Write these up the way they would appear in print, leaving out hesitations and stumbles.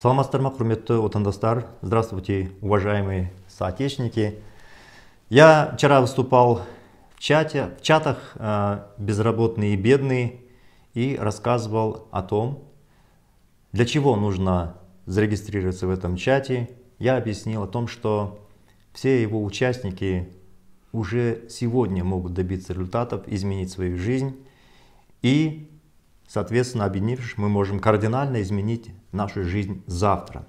Саламатсыздар, құрметті отандастар, здравствуйте, уважаемые соотечественники. Я вчера выступал в чатах «Безработные и бедные» и рассказывал о том, для чего нужно зарегистрироваться в этом чате. Я объяснил о том, что все его участники уже сегодня могут добиться результатов, изменить свою жизнь и, соответственно, объединившись, мы можем кардинально изменить нашу жизнь завтра.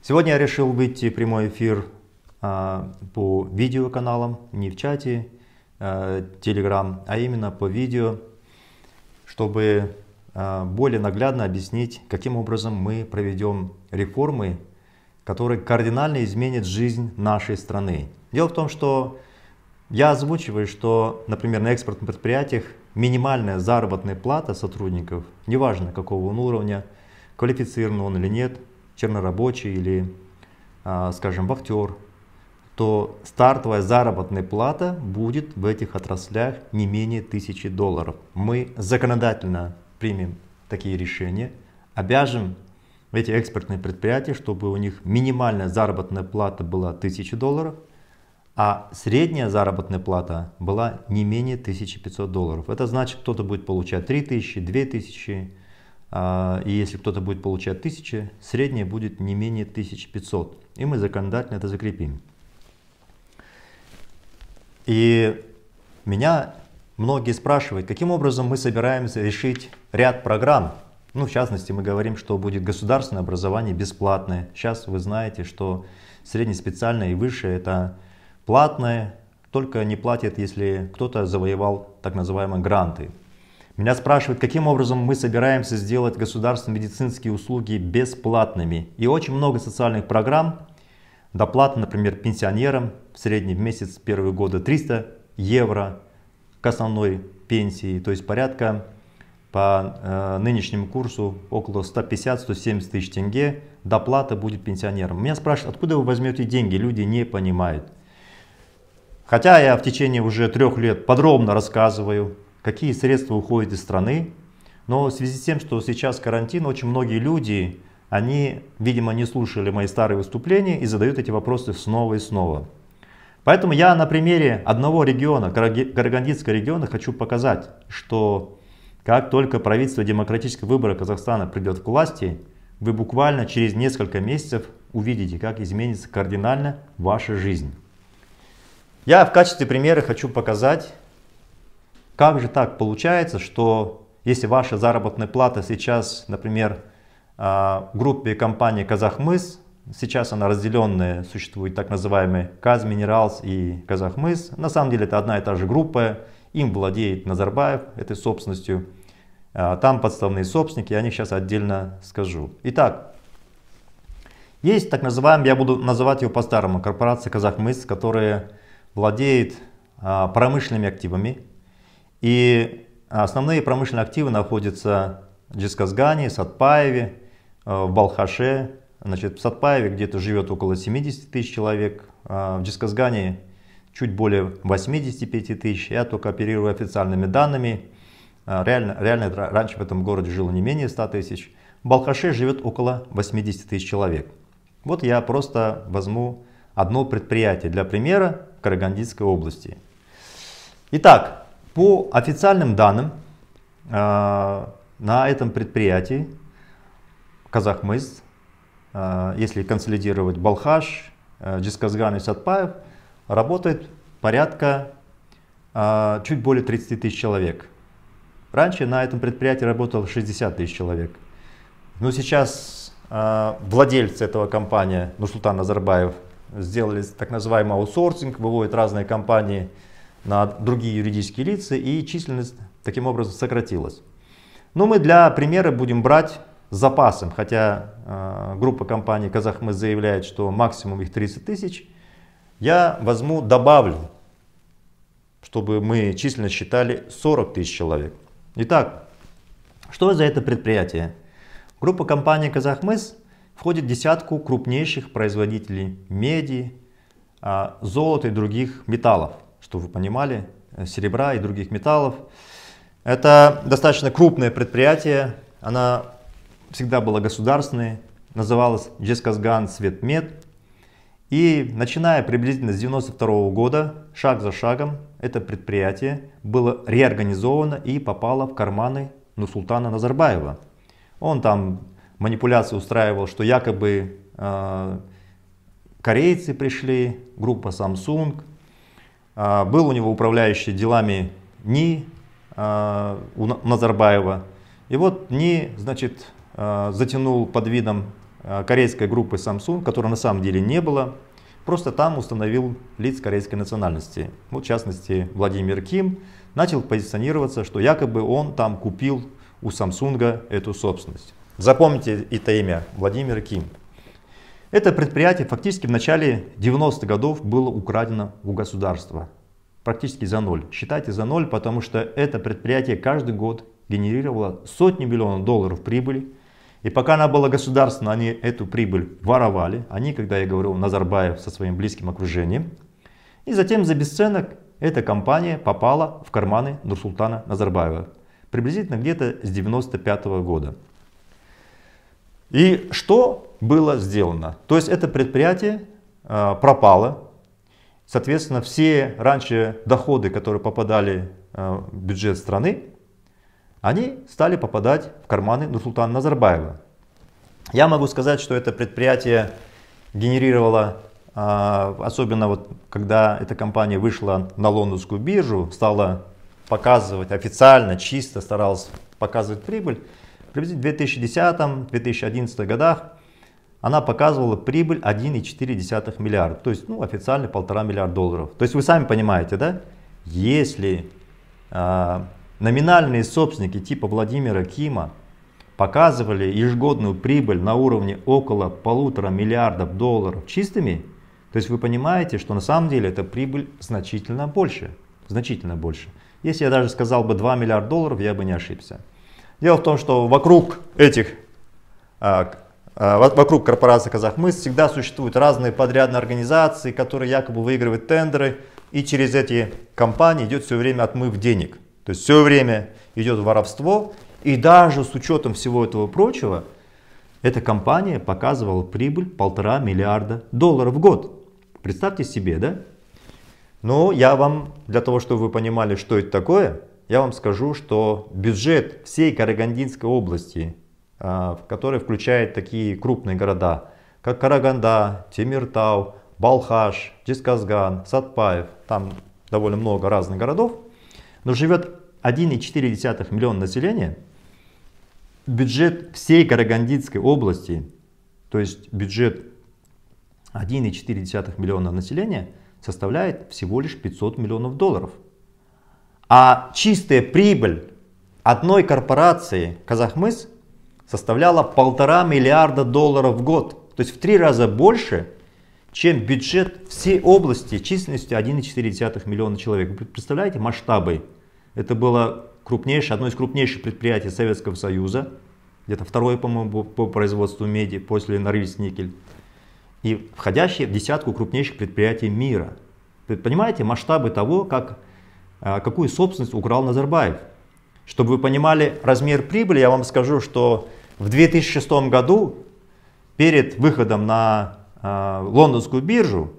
Сегодня я решил выйти в прямой эфир по видеоканалам, не в чате Telegram, а именно по видео, чтобы более наглядно объяснить, каким образом мы проведем реформы, которые кардинально изменят жизнь нашей страны. Дело в том, что я озвучиваю, что, например, на экспортных предприятиях минимальная заработная плата сотрудников, неважно какого он уровня, квалифицирован он или нет, чернорабочий или, скажем, вахтер, то стартовая заработная плата будет в этих отраслях не менее $1000. Мы законодательно примем такие решения, обяжем эти экспортные предприятия, чтобы у них минимальная заработная плата была $1000, а средняя заработная плата была не менее $1500. Это значит, кто-то будет получать 3000, 2000, и если кто-то будет получать 1000, средняя будет не менее 1500. И мы законодательно это закрепим. И меня многие спрашивают, каким образом мы собираемся решить ряд программ. Ну, в частности, мы говорим, что будет государственное образование бесплатное. Сейчас вы знаете, что среднеспециальное и высшее — это платное, только не платят, если кто-то завоевал так называемые гранты. Меня спрашивают, каким образом мы собираемся сделать государственные медицинские услуги бесплатными. И очень много социальных программ, доплата, например, пенсионерам, в средний в месяц первые годы €300 к основной пенсии, то есть порядка по нынешнему курсу около 150-170 тысяч тенге доплата будет пенсионерам. Меня спрашивают, откуда вы возьмете деньги, люди не понимают. Хотя я в течение уже 3 лет подробно рассказываю, какие средства уходят из страны, но в связи с тем, что сейчас карантин, очень многие люди, они, видимо, не слушали мои старые выступления и задают эти вопросы снова и снова. Поэтому я на примере одного региона, Карагандинского региона, хочу показать, что как только правительство демократического выбора Казахстана придет к власти, вы буквально через несколько месяцев увидите, как изменится кардинально ваша жизнь. Я в качестве примера хочу показать, как же так получается, что если ваша заработная плата сейчас, например, в группе компании «Казахмыс», сейчас она разделенная, существует так называемый «Казминералс» и «Казахмыс». На самом деле это одна и та же группа, им владеет Назарбаев этой собственностью. Там подставные собственники, я о них сейчас отдельно скажу. Итак, есть так называемая, я буду называть ее по-старому, корпорация «Казахмыс», которая владеет промышленными активами. И основные промышленные активы находятся в Жезказгане, Сатпаеве, в Балхаше. Значит, в Сатпаеве где-то живет около 70 тысяч человек, в Жезказгане чуть более 85 тысяч. Я только оперирую официальными данными. Реально раньше в этом городе жило не менее 100 тысяч. В Балхаше живет около 80 тысяч человек. Вот я просто возьму одно предприятие для примера в Карагандинской области. Итак, по официальным данным, на этом предприятии «Казахмыс», если консолидировать Балхаш, Жезказган и Сатпаев, работает порядка чуть более 30 тысяч человек. Раньше на этом предприятии работало 60 тысяч человек. Но сейчас владельцы этого компании, Нурсултан Назарбаев, сделали так называемый аутсорсинг, выводят разные компании на другие юридические лица, и численность таким образом сократилась. Но мы для примера будем брать с запасом, хотя группа компаний «Казахмыс» заявляет, что максимум их 30 тысяч, я возьму, добавлю, чтобы мы численно считали 40 тысяч человек. Итак, что за это предприятие? Группа компаний «Казахмыс» входит в десятку крупнейших производителей меди, золота и других металлов, что вы понимали, серебра и других металлов. Это достаточно крупное предприятие, она всегда была государственной, называлась Жезказган Светмет. И начиная приблизительно с 1992 года, шаг за шагом, это предприятие было реорганизовано и попало в карманы Нурсултана Назарбаева. Он там манипуляции устраивал, что якобы корейцы пришли, группа Samsung. Был у него управляющий делами НИ у Назарбаева. И вот НИ, значит, затянул под видом корейской группы Samsung, которой на самом деле не было, просто там установил лиц корейской национальности. Вот, в частности, Владимир Ким начал позиционироваться, что якобы он там купил у Samsung эту собственность. Запомните это имя — Владимир Ким. Это предприятие фактически в начале 90-х годов было украдено у государства. Практически за ноль. Считайте за ноль, потому что это предприятие каждый год генерировало сотни миллионов долларов прибыли. И пока она была государственной, они эту прибыль воровали. Они, когда я говорю, Назарбаев со своим близким окружением. И затем за бесценок эта компания попала в карманы Нурсултана Назарбаева. Приблизительно где-то с 95-го года. И что было сделано? То есть это предприятие пропало. Соответственно, все раньше доходы, которые попадали в бюджет страны, они стали попадать в карманы Нурсултана Назарбаева. Я могу сказать, что это предприятие генерировало, особенно вот когда эта компания вышла на лондонскую биржу, стала показывать официально, чисто старалась показывать прибыль, приблизительно в 2010-2011 годах она показывала прибыль 1,4 миллиарда, то есть, ну, официально 1,5 миллиарда долларов. То есть вы сами понимаете, да, если номинальные собственники типа Владимира Кима показывали ежегодную прибыль на уровне около 1,5 миллиарда долларов чистыми, то есть вы понимаете, что на самом деле эта прибыль значительно больше. Значительно больше. Если я даже сказал бы 2 миллиарда долларов, я бы не ошибся. Дело в том, что вокруг корпорации «Казахмыс» всегда существуют разные подрядные организации, которые якобы выигрывают тендеры, и через эти компании идет все время отмыв денег. То есть все время идет воровство, и даже с учетом всего этого прочего, эта компания показывала прибыль 1,5 миллиарда долларов в год. Представьте себе, да? Но я вам, для того, чтобы вы понимали, что это такое, я вам скажу, что бюджет всей Карагандинской области, который включает такие крупные города, как Караганда, Темиртау, Балхаш, Жезказган, Сатпаев, там довольно много разных городов, но живет 1,4 миллиона населения, бюджет всей Карагандинской области, то есть бюджет 1,4 миллиона населения, составляет всего лишь 500 миллионов долларов. А чистая прибыль одной корпорации «Казахмыс» составляла 1,5 миллиарда долларов в год. То есть в 3 раза больше, чем бюджет всей области численностью 1,4 миллиона человек. Вы представляете масштабы? Это было крупнейшее, одно из крупнейших предприятий Советского Союза. Где-то второе, по-моему, по производству меди после Норильск-никель. И входящее в десятку крупнейших предприятий мира. Вы понимаете масштабы того, какую собственность украл Назарбаев. Чтобы вы понимали размер прибыли, я вам скажу, что в 2006 году, перед выходом на лондонскую биржу,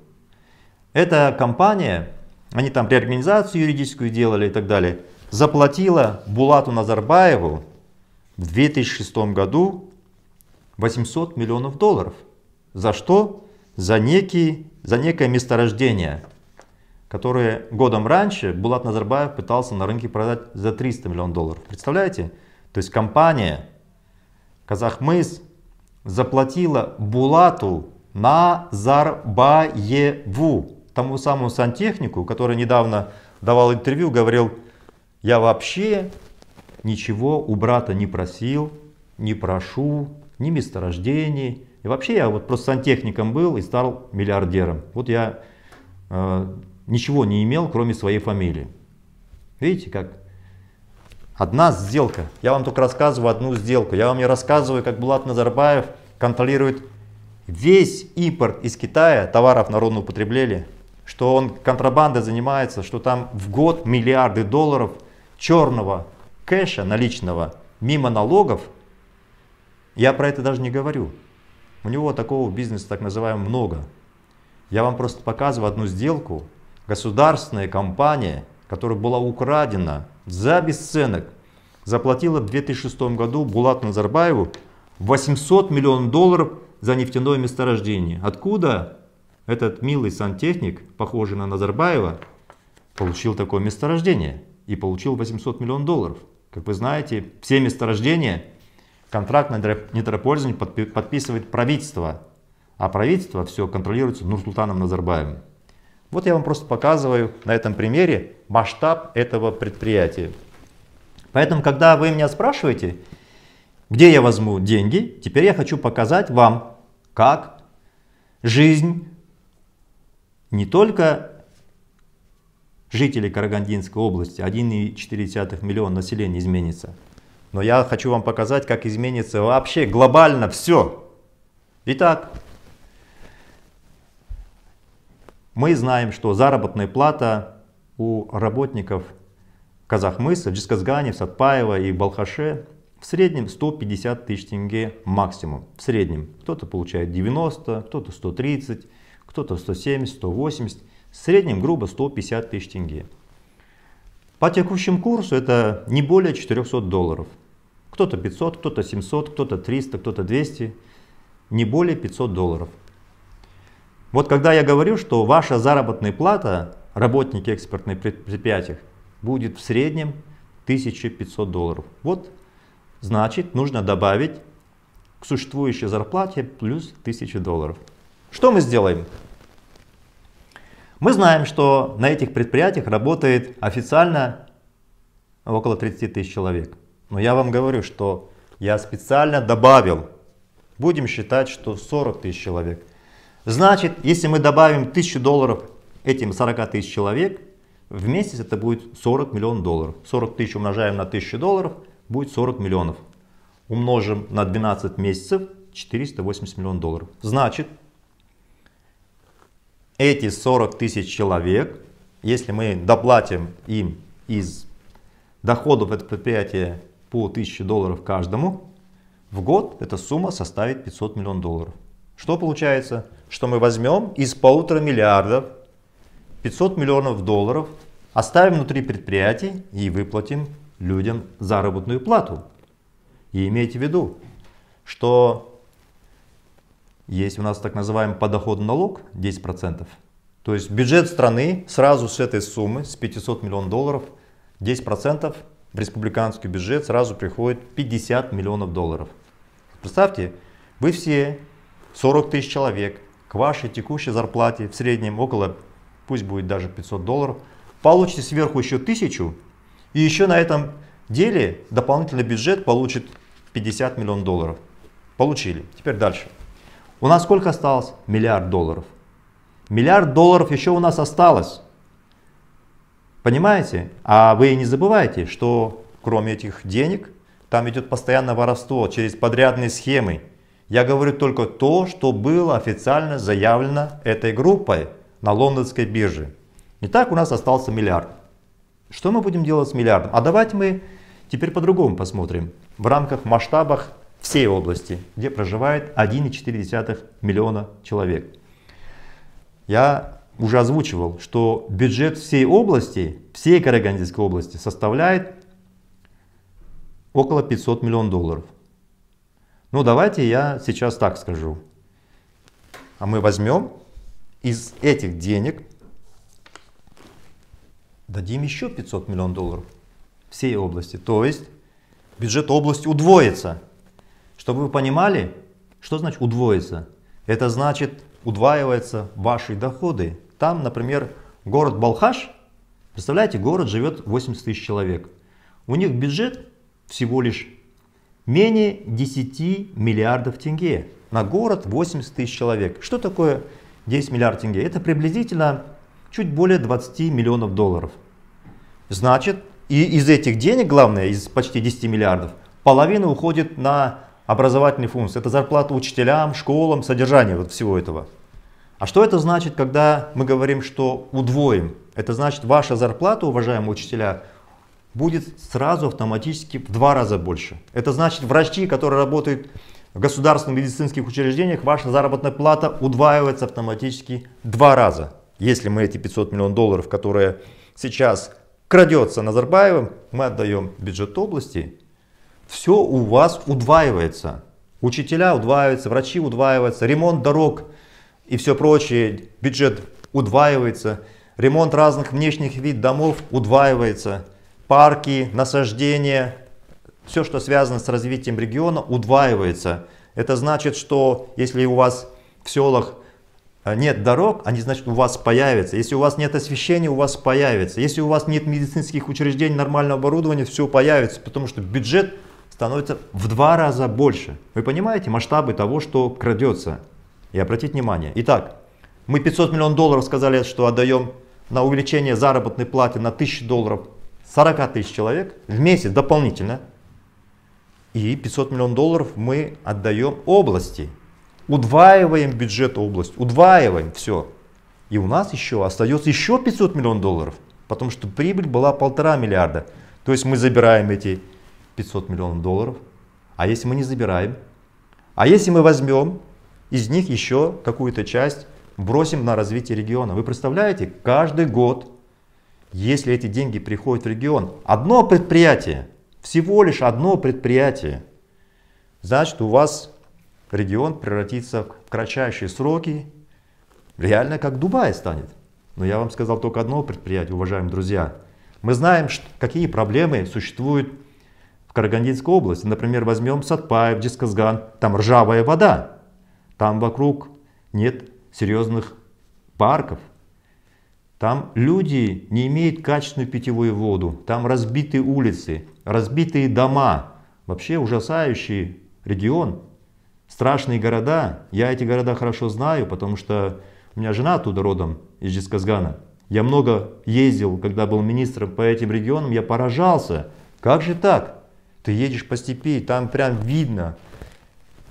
эта компания, они там реорганизацию юридическую делали и так далее, заплатила Булату Назарбаеву в 2006 году 800 миллионов долларов. За что? За некое месторождение, которые годом раньше Булат Назарбаев пытался на рынке продать за 300 миллионов долларов. Представляете? То есть компания «Казахмыс» заплатила Булату Назарбаеву, тому самому сантехнику, который недавно давал интервью, говорил: я вообще ничего у брата не просил, не прошу, ни месторождений. И вообще я вот просто сантехником был и стал миллиардером. Вот я ничего не имел, кроме своей фамилии. Видите, как? Одна сделка. Я вам только рассказываю одну сделку. Я вам не рассказываю, как Булат Назарбаев контролирует весь импорт из Китая товаров народного потребления, что он контрабандой занимается, что там в год миллиарды долларов черного кэша наличного мимо налогов. Я про это даже не говорю. У него такого бизнеса, так называемого, много. Я вам просто показываю одну сделку. Государственная компания, которая была украдена за бесценок, заплатила в 2006 году Булату Назарбаеву $800 миллионов за нефтяное месторождение. Откуда этот милый сантехник, похожий на Назарбаева, получил такое месторождение и получил $800 миллионов? Как вы знаете, все месторождения, контракт на недропользование подписывает правительство, а правительство все контролируется Нурсултаном Назарбаевым. Вот я вам просто показываю на этом примере масштаб этого предприятия. Поэтому, когда вы меня спрашиваете, где я возьму деньги, теперь я хочу показать вам, как жизнь не только жителей Карагандинской области, 1,4 миллиона населения изменится, но я хочу вам показать, как изменится вообще глобально все. Итак, мы знаем, что заработная плата у работников Казахмыса, в Жезказгане, в Сатпаева и в Балхаше в среднем 150 тысяч тенге максимум. В среднем кто-то получает 90, кто-то 130, кто-то 170, 180. В среднем грубо 150 тысяч тенге. По текущему курсу это не более $400. Кто-то 500, кто-то 700, кто-то 300, кто-то 200. Не более $500. Вот когда я говорю, что ваша заработная плата, работники экспортных предприятий, будет в среднем $1500. Вот, значит, нужно добавить к существующей зарплате плюс $1000. Что мы сделаем? Мы знаем, что на этих предприятиях работает официально около 30 тысяч человек. Но я вам говорю, что я специально добавил, будем считать, что 40 тысяч человек. Значит, если мы добавим $1000 этим 40 тысяч человек, в месяц это будет $40 миллионов. 40 тысяч умножаем на $1000, будет $40 миллионов. Умножим на 12 месяцев, $480 миллионов. Значит, эти 40 тысяч человек, если мы доплатим им из доходов этого предприятия по $1000 каждому, в год эта сумма составит $500 миллионов. Что получается? Что мы возьмем из 1,5 миллиарда $500 миллионов, оставим внутри предприятий и выплатим людям заработную плату. И имейте в виду, что есть у нас так называемый подоходный налог 10%. То есть бюджет страны сразу с этой суммы, с $500 миллионов, 10% в республиканский бюджет сразу приходит $50 миллионов. Представьте, вы все 40 тысяч человек к вашей текущей зарплате в среднем около, пусть будет даже $500, получите сверху еще 1000, и еще на этом деле дополнительный бюджет получит $50 миллионов. Получили. Теперь дальше. У нас сколько осталось? $1 миллиард. $1 миллиард еще у нас осталось. Понимаете? А вы не забывайте, что кроме этих денег, там идет постоянное воровство через подрядные схемы. Я говорю только то, что было официально заявлено этой группой на лондонской бирже. Итак, у нас остался $1 миллиард. Что мы будем делать с $1 миллиардом? А давайте мы теперь по-другому посмотрим. В рамках масштабах всей области, где проживает 1,4 миллиона человек. Я уже озвучивал, что бюджет всей области, всей Карагандинской области составляет около $500 миллионов. Ну давайте я сейчас так скажу. А мы возьмем из этих денег, дадим еще $500 миллионов всей области. То есть бюджет области удвоится. Чтобы вы понимали, что значит удвоится. Это значит удваиваются ваши доходы. Там, например, город Балхаш, представляете, город живет 80 тысяч человек. У них бюджет всего лишь менее 10 миллиардов тенге. На город 80 тысяч человек. Что такое 10 миллиардов тенге? Это приблизительно чуть более $20 миллионов. Значит, и из этих денег, главное, из почти 10 миллиардов, половина уходит на образовательные функции. Это зарплата учителям, школам, содержание вот всего этого. А что это значит, когда мы говорим, что удвоим? Это значит, ваша зарплата, уважаемые учителя, будет сразу автоматически в 2 раза больше. Это значит, врачи, которые работают в государственных медицинских учреждениях ваша заработная плата удваивается автоматически 2 раза. Если мы эти 500 миллионов долларов, которые сейчас крадется Назарбаевым, мы отдаем бюджет области, все у вас удваивается. Учителя удваиваются, врачи удваиваются, ремонт дорог и все прочее, бюджет удваивается, ремонт разных внешних видов домов удваивается, парки, насаждения, все, что связано с развитием региона, удваивается. Это значит, что если у вас в селах нет дорог, они, значит, у вас появятся. Если у вас нет освещения, у вас появится. Если у вас нет медицинских учреждений, нормального оборудования, все появится, потому что бюджет становится в 2 раза больше. Вы понимаете масштабы того, что крадется? И обратите внимание. Итак, мы 500 миллионов долларов сказали, что отдаем на увеличение заработной платы на 1000 долларов 40 тысяч человек в месяц дополнительно. И 500 миллионов долларов мы отдаем области. Удваиваем бюджет области, удваиваем все. И у нас еще остается еще 500 миллионов долларов, потому что прибыль была 1,5 миллиарда. То есть мы забираем эти 500 миллионов долларов. А если мы не забираем? А если мы возьмем из них еще какую-то часть, бросим на развитие региона? Вы представляете, каждый год, если эти деньги приходят в регион, одно предприятие, всего лишь одно предприятие, значит, у вас регион превратится в кратчайшие сроки, реально как Дубай станет. Но я вам сказал только одно предприятие, уважаемые друзья. Мы знаем, какие проблемы существуют в Карагандинской области. Например, возьмем Сатпаев, Жезказган, там ржавая вода, там вокруг нет серьезных парков, там люди не имеют качественную питьевую воду, там разбитые улицы, разбитые дома. Вообще ужасающий регион. Страшные города, я эти города хорошо знаю, потому что у меня жена оттуда родом, из Жезказгана. Я много ездил, когда был министром по этим регионам, я поражался. Как же так? Ты едешь по степи, там прям видно,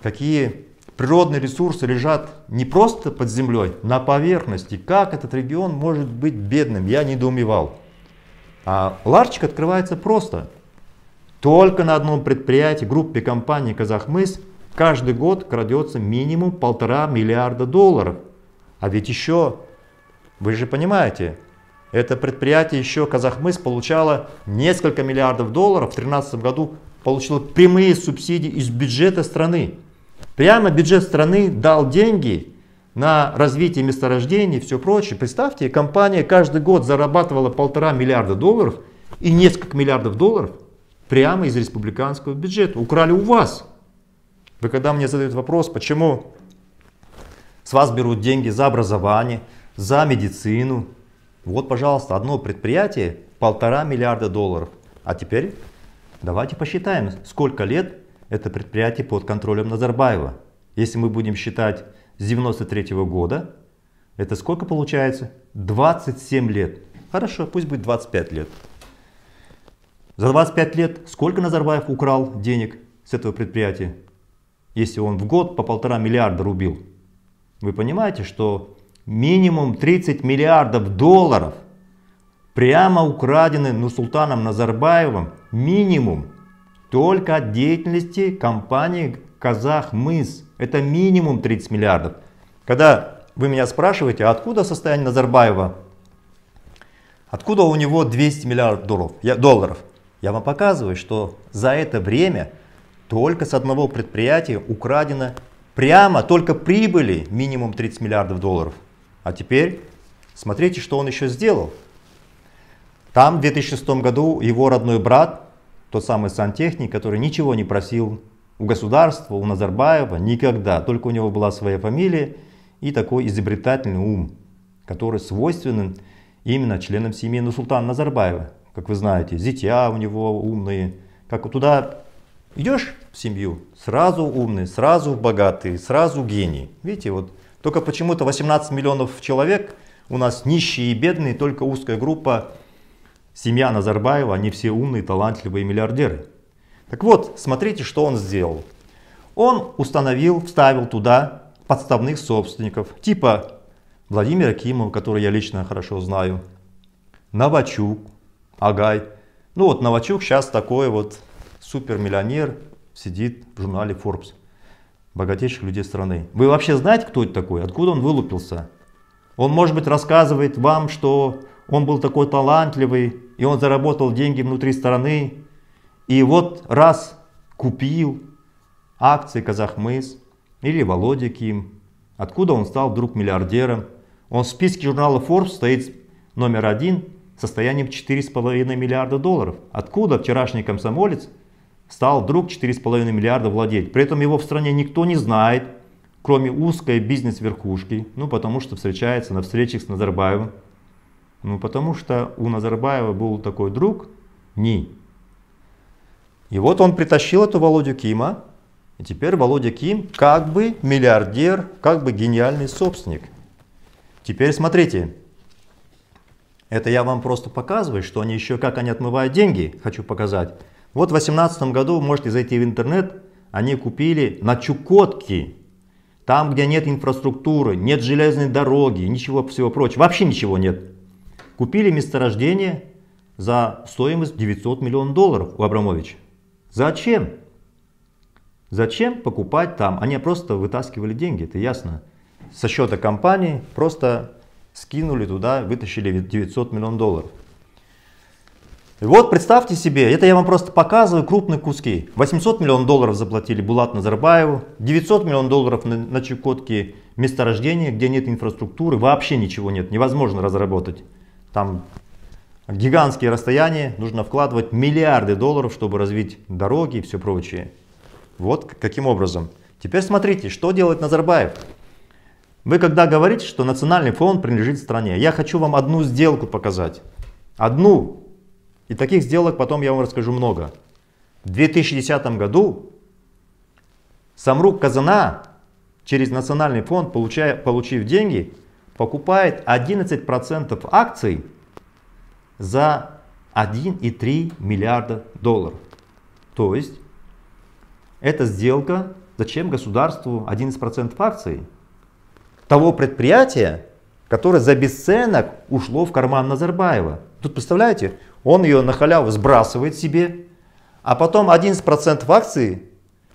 какие природные ресурсы лежат не просто под землей, на поверхности. Как этот регион может быть бедным? Я недоумевал. А ларчик открывается просто. Только на одном предприятии, группе компаний «Казахмыс», каждый год крадется минимум 1,5 миллиарда долларов. А ведь еще, вы же понимаете, это предприятие еще Казахмыс получало несколько миллиардов долларов. В 2013 году получило прямые субсидии из бюджета страны. Прямо бюджет страны дал деньги на развитие месторождений и все прочее. Представьте, компания каждый год зарабатывала 1,5 миллиарда долларов и несколько миллиардов долларов прямо из республиканского бюджета. Украли у вас. Вы когда мне задают вопрос, почему с вас берут деньги за образование, за медицину, вот, пожалуйста, одно предприятие 1,5 миллиарда долларов. А теперь давайте посчитаем, сколько лет это предприятие под контролем Назарбаева. Если мы будем считать с 93-го года, это сколько получается? 27 лет. Хорошо, пусть будет 25 лет. За 25 лет сколько Назарбаев украл денег с этого предприятия? Если он в год по 1,5 миллиарда рубил, вы понимаете, что минимум 30 миллиардов долларов прямо украдены Нурсултаном Назарбаевым, минимум, только от деятельности компании «Казахмыс». Это минимум 30 миллиардов. Когда вы меня спрашиваете, откуда состояние Назарбаева, откуда у него 200 миллиардов долларов, я вам показываю, что за это время только с одного предприятия украдено прямо, только прибыли, минимум 30 миллиардов долларов. А теперь смотрите, что он еще сделал. Там в 2006 году его родной брат, тот самый сантехник, который ничего не просил у государства, у Назарбаева, никогда. Только у него была своя фамилия и такой изобретательный ум, который свойственен именно членам семьи Нурсултана Назарбаева. Как вы знаете, зятья у него умные, как туда... Идешь в семью, сразу умный, сразу богатый, сразу гений. Видите, вот только почему-то 18 миллионов человек у нас нищие и бедные, только узкая группа, семья Назарбаева, они все умные, талантливые миллиардеры. Так вот, смотрите, что он сделал. Он установил, вставил туда подставных собственников, типа Владимира Кима, который я лично хорошо знаю, Новачук, Агай. Ну вот Новачук сейчас такой вот... супермиллионер, сидит в журнале Forbes. богатейших людей страны. Вы вообще знаете, кто это такой? Откуда он вылупился? Он, может быть, рассказывает вам, что он был такой талантливый, и он заработал деньги внутри страны. И вот раз купил акции Казахмыс или Володя Ким, откуда он стал вдруг миллиардером? Он в списке журнала Forbes стоит номер 1 с состоянием 4,5 миллиарда долларов. Откуда вчерашний комсомолец стал вдруг 4,5 миллиарда владеть? При этом его в стране никто не знает, кроме узкой бизнес-верхушки, ну потому что встречается на встречах с Назарбаевым. Ну потому что у Назарбаева был такой друг Ни. И вот он притащил эту Володю Кима, и теперь Володя Ким как бы миллиардер, как бы гениальный собственник. Теперь смотрите, это я вам просто показываю, что они еще как они отмывают деньги, хочу показать. Вот в 2018 году, можете зайти в интернет, они купили на Чукотке, там где нет инфраструктуры, нет железной дороги, ничего всего прочего, вообще ничего нет. Купили месторождение за стоимость 900 миллионов долларов у Абрамовича. Зачем? Зачем покупать там? Они просто вытаскивали деньги, это ясно. Со счета компании просто скинули туда, вытащили 900 миллионов долларов. И вот представьте себе, это я вам просто показываю крупные куски. 800 миллионов долларов заплатили Булат Назарбаеву, 900 миллионов долларов на Чукотке месторождение, где нет инфраструктуры, вообще ничего нет, невозможно разработать. Там гигантские расстояния, нужно вкладывать миллиарды долларов, чтобы развить дороги и все прочее. Вот каким образом. Теперь смотрите, что делает Назарбаев. Вы когда говорите, что национальный фонд принадлежит стране, я хочу вам одну сделку показать. Одну. И таких сделок потом я вам расскажу много. В 2010 году Самрук-Казына через национальный фонд, получив деньги, покупает 11% акций за 1,3 миллиарда долларов. То есть эта сделка, зачем государству 11% акций того предприятия, которое за бесценок ушло в карман Назарбаева. Тут представляете, он ее на халяву сбрасывает себе, а потом 11% акций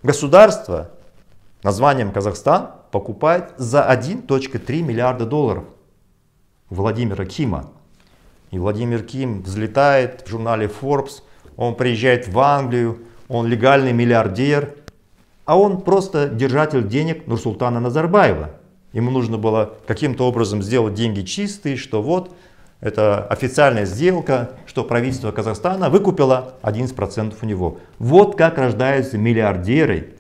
государство названием Казахстан покупает за 1,3 миллиарда долларов Владимира Кима. И Владимир Ким взлетает в журнале Forbes, он приезжает в Англию, он легальный миллиардер, а он просто держатель денег Нурсултана Назарбаева. Ему нужно было каким-то образом сделать деньги чистые, что вот это официальная сделка, что правительство Казахстана выкупило 11% у него. Вот как рождаются миллиардеры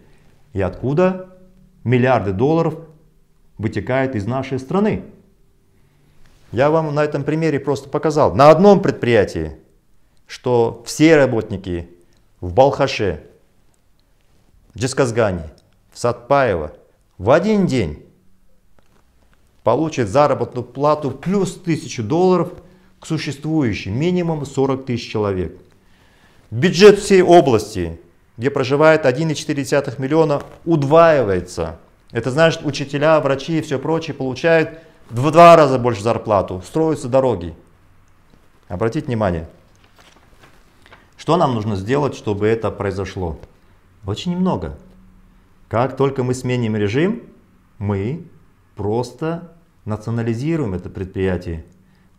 и откуда миллиарды долларов вытекают из нашей страны. Я вам на этом примере просто показал. На одном предприятии, что все работники в Балхаше, в Жезказгане, в Сатпаево в один день получит заработную плату плюс 1000 долларов к существующей минимум 40 тысяч человек. Бюджет всей области, где проживает 1,4 миллиона, удваивается. Это значит, учителя, врачи и все прочее получают в 2 раза больше зарплату. Строятся дороги. Обратите внимание, что нам нужно сделать, чтобы это произошло? Очень немного. Как только мы сменим режим, мы просто национализируем это предприятие.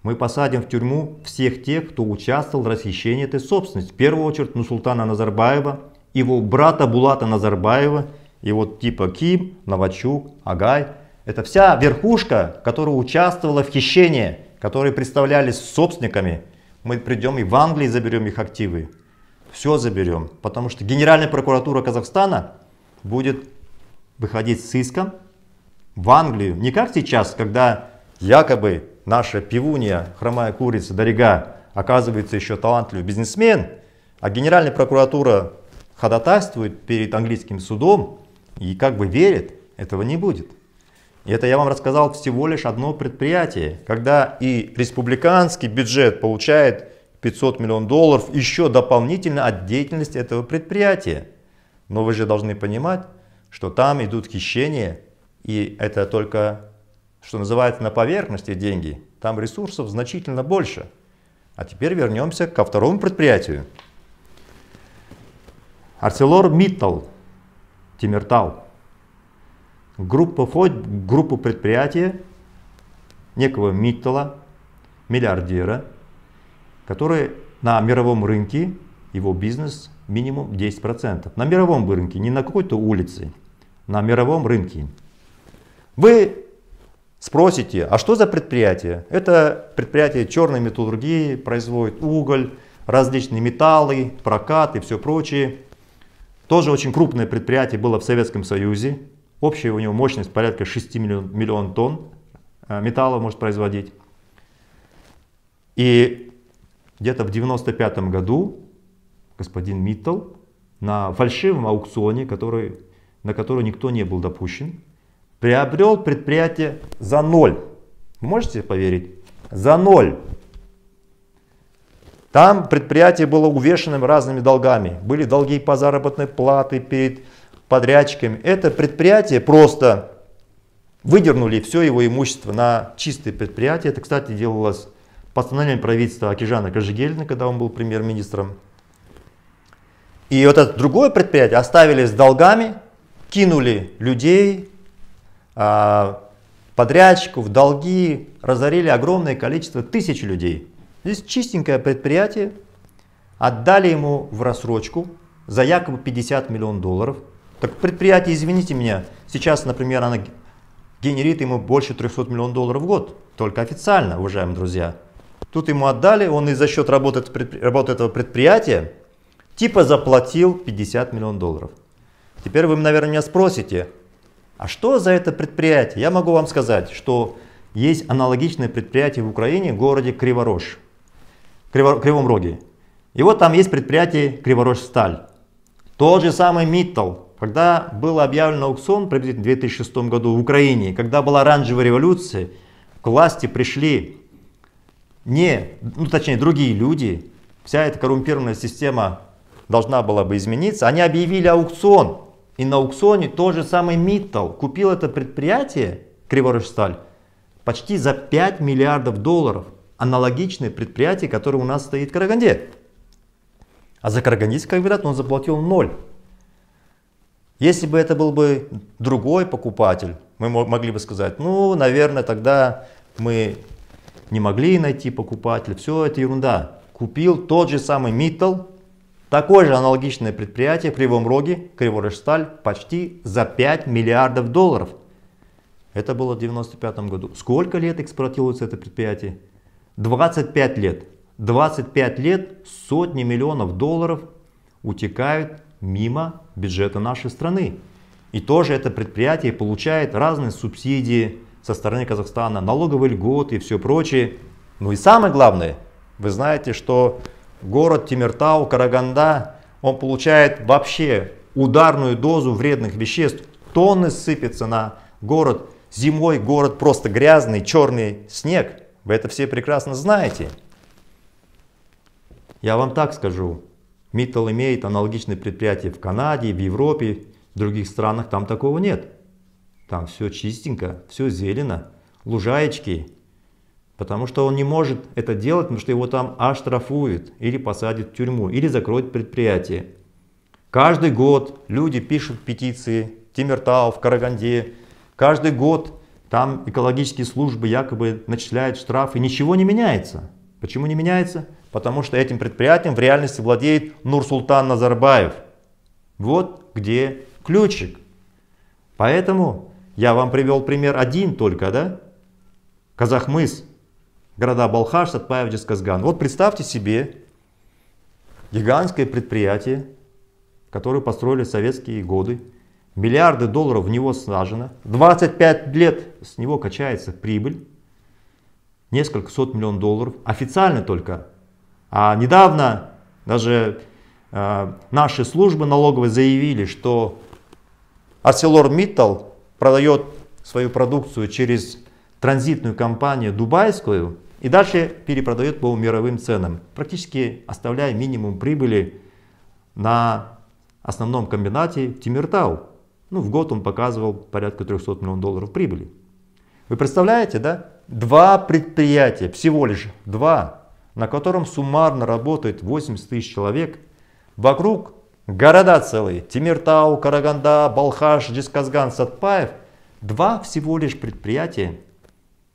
Мы посадим в тюрьму всех тех, кто участвовал в расхищении этой собственности. В первую очередь Нурсултана Назарбаева, его брата Булата Назарбаева, и вот типа Ким, Новачук, Агай. Это вся верхушка, которая участвовала в хищении, которые представлялись собственниками. Мы придем и в Англии заберем их активы. Все заберем. Потому что Генеральная прокуратура Казахстана будет выходить с иском в Англию. Не как сейчас, когда якобы наша пивунья, хромая курица, Дарига, оказывается еще талантливый бизнесмен, а Генеральная прокуратура ходатайствует перед английским судом и как бы верит, этого не будет. И это я вам рассказал всего лишь одно предприятие, когда и республиканский бюджет получает 500 миллионов долларов еще дополнительно от деятельности этого предприятия. Но вы же должны понимать, что там идут хищения, и это только, что называется, на поверхности деньги. Там ресурсов значительно больше. А теперь вернемся ко второму предприятию. ArcelorMittal, Темиртау. Группа входит в группу предприятия некого Миттала, миллиардера, который на мировом рынке, его бизнес минимум 10%. На мировом рынке, не на какой-то улице, на мировом рынке. Вы спросите, а что за предприятие? Это предприятие черной металлургии, производит уголь, различные металлы, прокат и все прочее. Тоже очень крупное предприятие было в Советском Союзе. Общая у него мощность порядка 6 миллионов тонн металла может производить. И где-то в 1995 году господин Миттал на фальшивом аукционе, на который никто не был допущен, приобрел предприятие за ноль. Вы можете поверить? За ноль. Там предприятие было увешано разными долгами. Были долги по заработной плате перед подрядчиками. Это предприятие просто выдернули все его имущество на чистое предприятие. Это, кстати, делалось постановлением правительства Акижана Кажегельдина, когда он был премьер-министром. И вот это другое предприятие оставили с долгами, кинули людей, подрядчиков, долги, разорили огромное количество тысяч людей. Здесь чистенькое предприятие, отдали ему в рассрочку за якобы 50 миллионов долларов. Так предприятие, извините меня, сейчас, например, оно генерит ему больше 300 миллионов долларов в год. Только официально, уважаемые друзья. Тут ему отдали, он и за счет работы этого предприятия типа заплатил 50 миллионов долларов. Теперь вы, наверное, меня спросите, а что за это предприятие? Я могу вам сказать, что есть аналогичное предприятие в Украине, в городе Криворож, Кривом Роге. И вот там есть предприятие Криворожсталь. Тот же самый Миттал. Когда был объявлен аукцион приблизительно в 2006 году в Украине, когда была оранжевая революция, к власти пришли другие люди. Вся эта коррумпированная система должна была бы измениться. Они объявили аукцион. И на аукционе тот же самый Миттал купил это предприятие Криворожсталь почти за 5 миллиардов долларов. Аналогичное предприятие, которое у нас стоит в Караганде. А за Карагандинский комбинат он заплатил 0. Если бы это был бы другой покупатель, мы могли бы сказать, ну, наверное, тогда мы не могли найти покупателя. Все это ерунда. Купил тот же самый Миттал, такое же аналогичное предприятие в Кривом Роге, Криворожсталь, почти за 5 миллиардов долларов. Это было в 1995 году. Сколько лет эксплуатируется это предприятие? 25 лет. 25 лет сотни миллионов долларов утекают мимо бюджета нашей страны. И тоже это предприятие получает разные субсидии со стороны Казахстана, налоговые льготы и все прочее. Ну и самое главное, вы знаете, что город Темиртау, Караганда, он получает вообще ударную дозу вредных веществ. Тонны сыпятся на город. Зимой город просто грязный, черный снег. Вы это все прекрасно знаете. Я вам так скажу. Миттал имеет аналогичные предприятия в Канаде, в Европе, в других странах. Там такого нет. Там все чистенько, все зелено, лужаечки. Потому что он не может это делать, потому что его там оштрафуют или посадят в тюрьму, или закроют предприятие. Каждый год люди пишут петиции в Темиртау, в Караганде. Каждый год там экологические службы якобы начисляют штрафы. Ничего не меняется. Почему не меняется? Потому что этим предприятием в реальности владеет Нурсултан Назарбаев. Вот где ключик. Поэтому я вам привел пример один только, да? Казахмыс, города Балхаш, Сатпаев, Жезказган. Вот представьте себе гигантское предприятие, которое построили в советские годы. Миллиарды долларов в него всажено. 25 лет с него качается прибыль. Несколько сот миллионов долларов. Официально только. А недавно даже наши службы налоговые заявили, что ArcelorMittal продает свою продукцию через транзитную компанию дубайскую и дальше перепродает по мировым ценам, практически оставляя минимум прибыли на основном комбинате Темиртау. Ну, в год он показывал порядка 300 миллионов долларов прибыли. Вы представляете, да? Два предприятия, всего лишь два, на котором суммарно работает 80 тысяч человек. Вокруг города целые. Темиртау, Караганда, Балхаш, Жезказган, Сатпаев. Два всего лишь предприятия,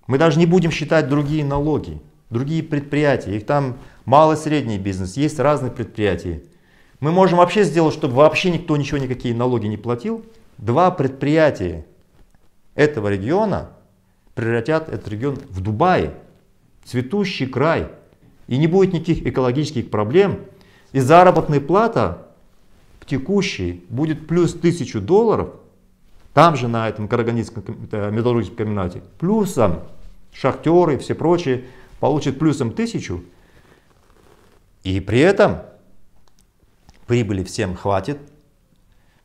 мы даже не будем считать другие налоги, другие предприятия, их там мало-средний бизнес, есть разные предприятия. Мы можем вообще сделать, чтобы вообще никто ничего, никакие налоги не платил. Два предприятия этого региона превратят этот регион в Дубай, цветущий край. И не будет никаких экологических проблем. И заработная плата в текущей будет плюс $1000, там же на этом Карагандинском металлургическом комбинате, плюсом шахтеры и все прочие получат плюсом 1000. И при этом прибыли всем хватит,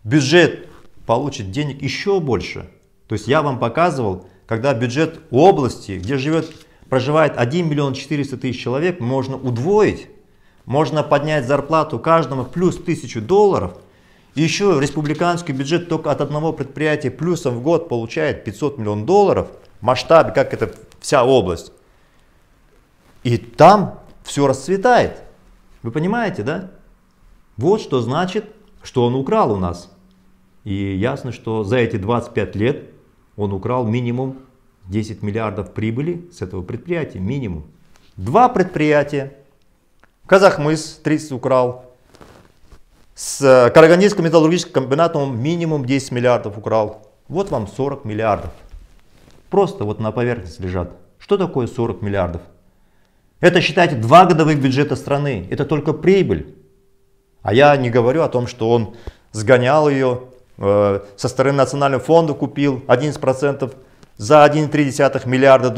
бюджет получит денег еще больше. То есть я вам показывал, когда бюджет области, где проживает 1 400 000 человек, можно удвоить, можно поднять зарплату каждому плюс $1000. И еще республиканский бюджет только от одного предприятия плюсом в год получает $500 миллионов в масштабе, как это вся область. И там все расцветает. Вы понимаете, да? Вот что значит, что он украл у нас. И ясно, что за эти 25 лет он украл минимум 10 миллиардов прибыли с этого предприятия. Минимум. Два предприятия. Казахмыс 30 украл. С Карагандинским металлургическим комбинатом он минимум 10 миллиардов украл. Вот вам 40 миллиардов. Просто вот на поверхности лежат. Что такое 40 миллиардов? Это, считайте, 2 годовых бюджета страны. Это только прибыль. А я не говорю о том, что он сгонял ее, со стороны национального фонда купил 11% за $1,3 миллиарда.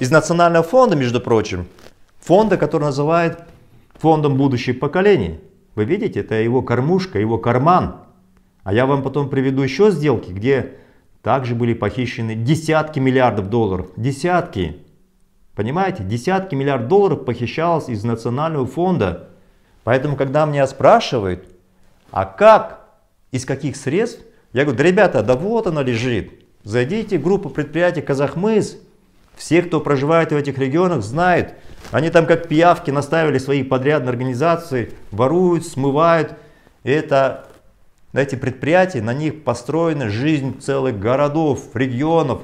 Из национального фонда, между прочим, фонда, который называют фондом будущих поколений. Вы видите, это его кормушка, его карман. А я вам потом приведу еще сделки, где также были похищены десятки миллиардов долларов. Десятки. Понимаете, десятки миллиардов долларов похищалось из национального фонда. Поэтому, когда меня спрашивают, а как, из каких средств, я говорю, да, ребята, да вот она лежит. Зайдите в группу предприятий Казахмыс. Все, кто проживает в этих регионах, знают. Они там как пиявки наставили свои подрядные организации, воруют, смывают. И это, эти предприятия, на них построена жизнь целых городов, регионов.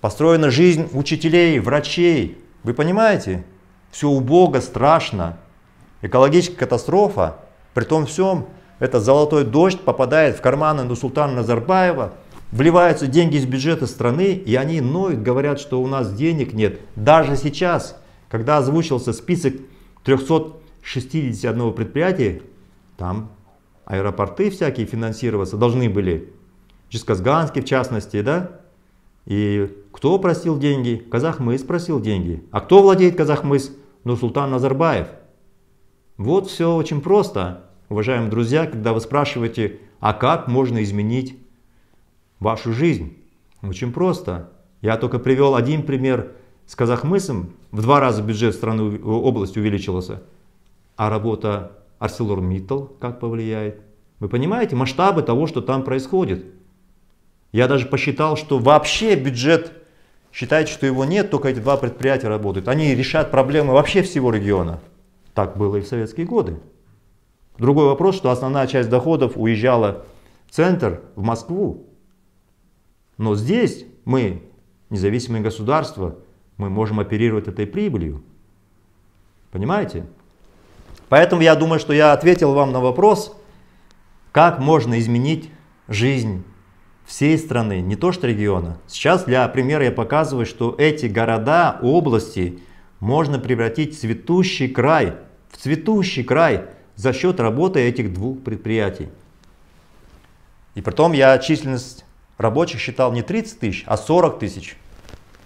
Построена жизнь учителей, врачей. Вы понимаете? Все убого, страшно. Экологическая катастрофа, при том всем, этот золотой дождь попадает в карманы Нурсултана Назарбаева, вливаются деньги из бюджета страны, и они ноют, говорят, что у нас денег нет. Даже сейчас, когда озвучился список 361 предприятия, там аэропорты всякие финансироваться должны были, Жезказганский в частности, да? И кто просил деньги? Казахмыс просил деньги. А кто владеет Казахмыс? Нурсултан Назарбаев. Вот все очень просто, уважаемые друзья, когда вы спрашиваете, а как можно изменить вашу жизнь? Очень просто. Я только привел один пример с Казахмысом. В 2 раза бюджет страны, области увеличился. А работа ArcelorMittal как повлияет? Вы понимаете масштабы того, что там происходит? Я даже посчитал, что вообще бюджет, считайте, что его нет, только эти 2 предприятия работают. Они решат проблемы вообще всего региона. Так было и в советские годы. Другой вопрос, что основная часть доходов уезжала в центр, в Москву. Но здесь мы, независимые государства, мы можем оперировать этой прибылью. Понимаете? Поэтому я думаю, что я ответил вам на вопрос, как можно изменить жизнь всей страны, не то что региона. Сейчас для примера я показываю, что эти города, области можно превратить в цветущий край, за счет работы этих 2 предприятий. И притом я численность рабочих считал не 30 тысяч, а 40 тысяч.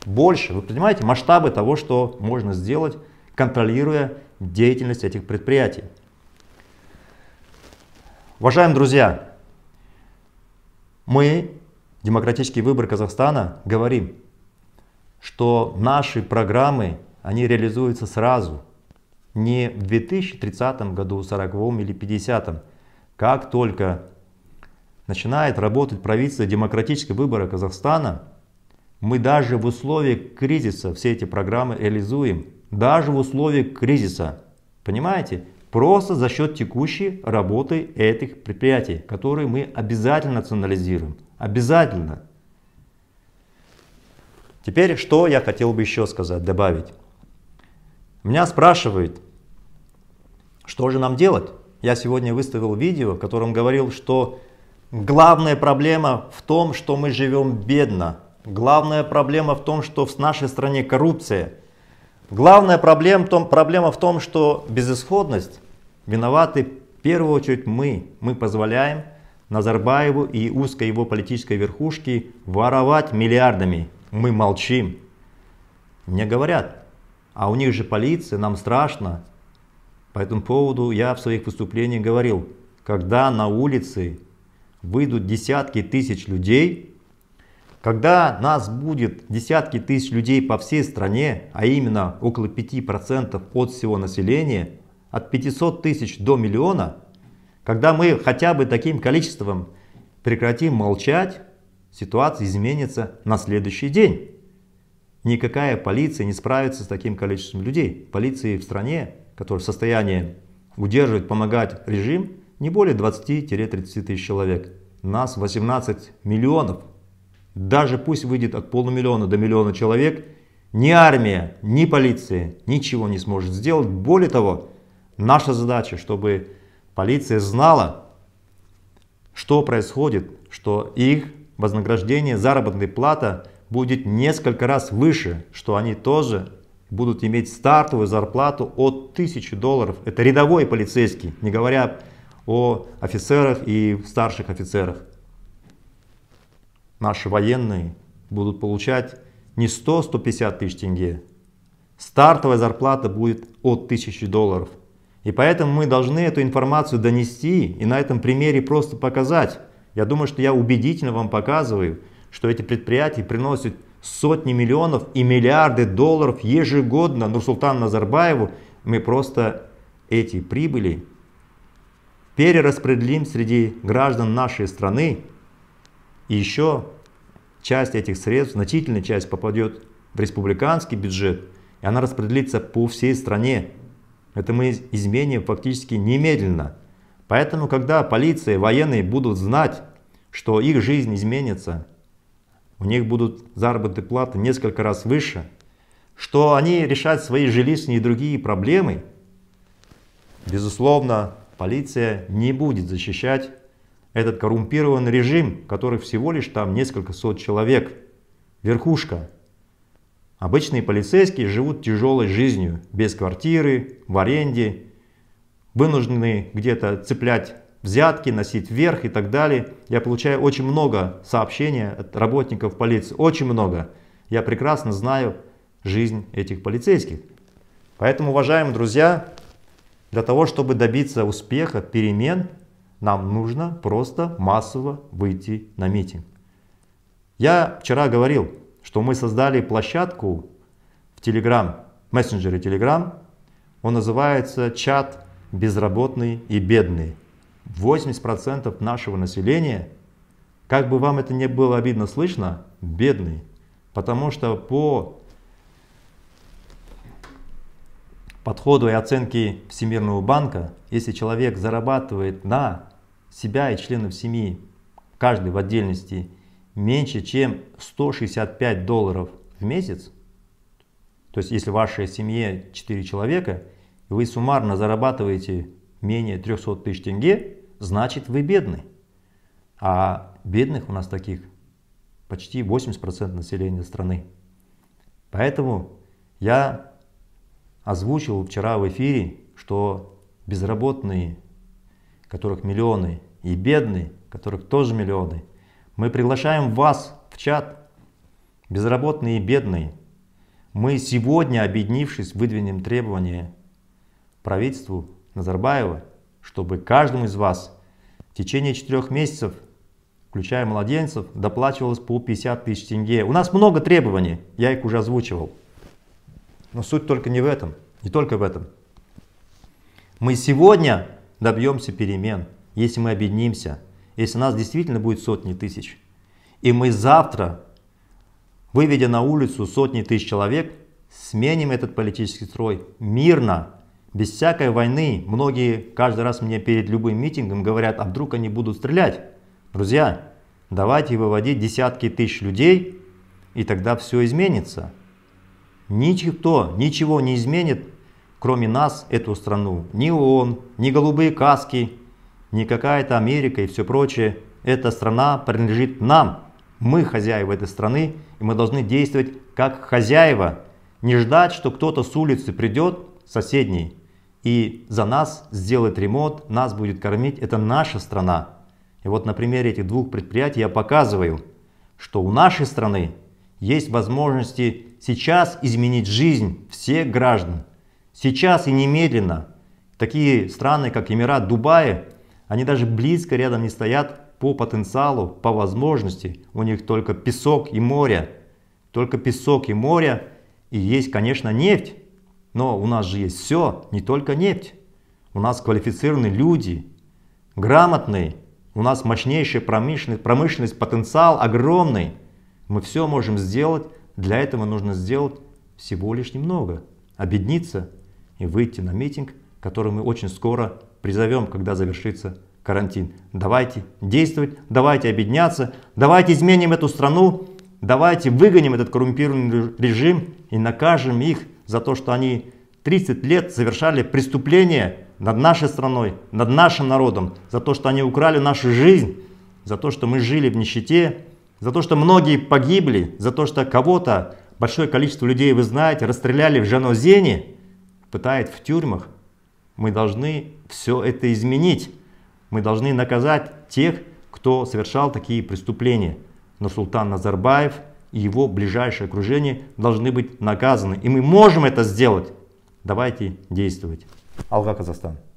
Больше. Вы понимаете масштабы того, что можно сделать, контролируя деятельность этих предприятий. Уважаемые друзья, мы, демократический выбор Казахстана, говорим, что наши программы, они реализуются сразу, не в 2030 году, 40 или 50. Как только начинает работать правительство демократического выбора Казахстана, мы даже в условиях кризиса все эти программы реализуем. Даже в условиях кризиса. Понимаете? Просто за счет текущей работы этих предприятий, которые мы обязательно национализируем. Обязательно. Теперь, что я хотел бы еще сказать, добавить. Меня спрашивают, что же нам делать? Я сегодня выставил видео, в котором говорил, что главная проблема в том, что мы живем бедно. Главная проблема в том, что в нашей стране коррупция. Главная проблема в том, что безысходность виноваты в первую очередь мы. Мы позволяем Назарбаеву и узкой его политической верхушке воровать миллиардами. Мы молчим. Мне говорят, а у них же полиция, нам страшно. По этому поводу я в своих выступлениях говорил, когда на улице выйдут десятки тысяч людей, когда нас будет десятки тысяч людей по всей стране, а именно около 5% от всего населения, от 500 тысяч до миллиона, когда мы хотя бы таким количеством прекратим молчать, ситуация изменится на следующий день. Никакая полиция не справится с таким количеством людей. Полиции в стране, которая в состоянии удерживать, помогать режим, не более 20-30 тысяч человек. Нас 18 миллионов. Даже пусть выйдет от полумиллиона до миллиона человек, ни армия, ни полиция ничего не сможет сделать. Более того, наша задача, чтобы полиция знала, что происходит, что их вознаграждение, заработная плата будет несколько раз выше, что они тоже будут иметь стартовую зарплату от $1000. Это рядовой полицейский, не говоря о офицерах и старших офицерах. Наши военные будут получать не 100-150 тысяч тенге. Стартовая зарплата будет от $1000. И поэтому мы должны эту информацию донести и на этом примере просто показать. Я думаю, что я убедительно вам показываю, что эти предприятия приносят сотни миллионов и миллиарды долларов ежегодно Нурсултану Назарбаеву. Мы просто эти прибыли перераспределим среди граждан нашей страны. И еще часть этих средств, значительная часть попадет в республиканский бюджет, и она распределится по всей стране. Это мы изменим фактически немедленно. Поэтому, когда полиция, военные будут знать, что их жизнь изменится, у них будут заработные платы несколько раз выше, что они решат свои жилищные и другие проблемы, безусловно, полиция не будет защищать этот коррумпированный режим, который всего лишь там несколько сот человек, верхушка. Обычные полицейские живут тяжелой жизнью, без квартиры, в аренде, вынуждены где-то цеплять взятки, носить вверх и так далее. Я получаю очень много сообщений от работников полиции, очень много. Я прекрасно знаю жизнь этих полицейских. Поэтому, уважаемые друзья, для того, чтобы добиться успеха, перемен, нам нужно просто массово выйти на митинг. Я вчера говорил, что мы создали площадку в Telegram, мессенджере Telegram. Он называется чат «Безработные и бедные». 80% нашего населения, как бы вам это не было обидно слышно, бедные. Потому что по подходу и оценке Всемирного банка, если человек зарабатывает на себя и членов семьи, каждый в отдельности, меньше чем $165 в месяц, то есть если в вашей семье 4 человека, и вы суммарно зарабатываете менее 300 тысяч тенге, значит вы бедны. А бедных у нас таких почти 80% населения страны. Поэтому я озвучил вчера в эфире, что безработные, которых миллионы, и бедные, которых тоже миллионы, мы приглашаем вас в чат «Безработные и бедные». Мы сегодня, объединившись, выдвинем требования правительству Назарбаева, чтобы каждому из вас в течение 4 месяцев, включая младенцев, доплачивалось по 50 тысяч тенге. У нас много требований, я их уже озвучивал. Но суть только не в этом, не только в этом. Мы сегодня добьемся перемен, если мы объединимся, если нас действительно будет сотни тысяч. И мы завтра, выведя на улицу сотни тысяч человек, сменим этот политический строй мирно, без всякой войны. Многие каждый раз мне перед любым митингом говорят, а вдруг они будут стрелять. Друзья, давайте выводить десятки тысяч людей И тогда все изменится. Никто ничего не изменит, кроме нас, эту страну. Ни ООН, ни голубые каски, ни какая-то Америка и все прочее. Эта страна принадлежит нам. Мы хозяева этой страны, и мы должны действовать как хозяева. Не ждать, что кто-то с улицы придет, соседний, и за нас сделает ремонт, нас будет кормить. Это наша страна. И вот на примере этих двух предприятий я показываю, что у нашей страны есть возможности сейчас изменить жизнь всех граждан. Сейчас и немедленно. Такие страны, как Эмират, Дубай, они даже близко рядом не стоят по потенциалу, по возможности. У них только песок и море. Только песок и море. И есть, конечно, нефть. Но у нас же есть все, не только нефть. У нас квалифицированные люди, грамотные. У нас мощнейшая промышленность, потенциал огромный. Мы все можем сделать. Для этого нужно сделать всего лишь немного. Объединиться и выйти на митинг, который мы очень скоро призовем, когда завершится карантин. Давайте действовать, давайте объединяться, давайте изменим эту страну, давайте выгоним этот коррумпированный режим и накажем их за то, что они 30 лет совершали преступления над нашей страной, над нашим народом, за то, что они украли нашу жизнь, за то, что мы жили в нищете, за то, что многие погибли, за то, что кого-то, большое количество людей, вы знаете, расстреляли в Жанаозене, пытают в тюрьмах. Мы должны все это изменить. Мы должны наказать тех, кто совершал такие преступления. Нурсултан Назарбаев и его ближайшее окружение должны быть наказаны. И мы можем это сделать. Давайте действовать. Алга, Казахстан.